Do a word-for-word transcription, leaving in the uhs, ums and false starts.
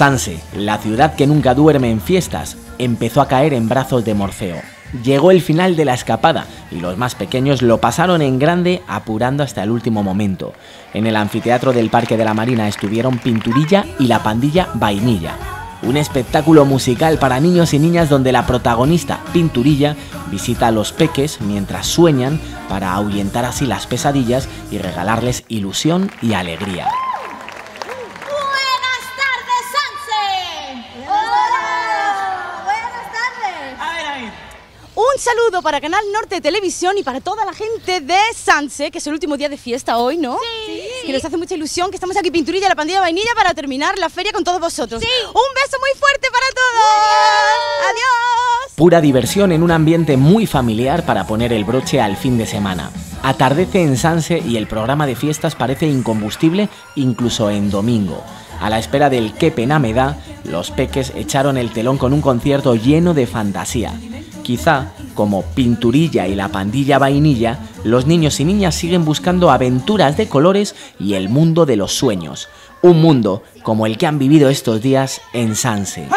Sanse, la ciudad que nunca duerme en fiestas, empezó a caer en brazos de Morfeo. Llegó el final de la escapada y los más pequeños lo pasaron en grande, apurando hasta el último momento. En el anfiteatro del Parque de la Marina estuvieron Pinturilla y la Pandilla Vainilla, un espectáculo musical para niños y niñas donde la protagonista, Pinturilla, visita a los peques mientras sueñan para ahuyentar así las pesadillas y regalarles ilusión y alegría. Un saludo para Canal Norte de Televisión y para toda la gente de Sanse, que es el último día de fiesta hoy, ¿no? Sí. Que nos hace mucha ilusión, que estamos aquí Pinturilla y la Pandilla Vainilla para terminar la feria con todos vosotros. Sí. Un beso muy fuerte para todos. Adiós. Adiós. Pura diversión en un ambiente muy familiar para poner el broche al fin de semana. Atardece en Sanse y el programa de fiestas parece incombustible incluso en domingo. A la espera del Qué pena me da, los peques echaron el telón con un concierto lleno de fantasía. Quizá, como Pinturilla y la Pandilla Vainilla, los niños y niñas siguen buscando aventuras de colores y el mundo de los sueños. Un mundo como el que han vivido estos días en Sanse.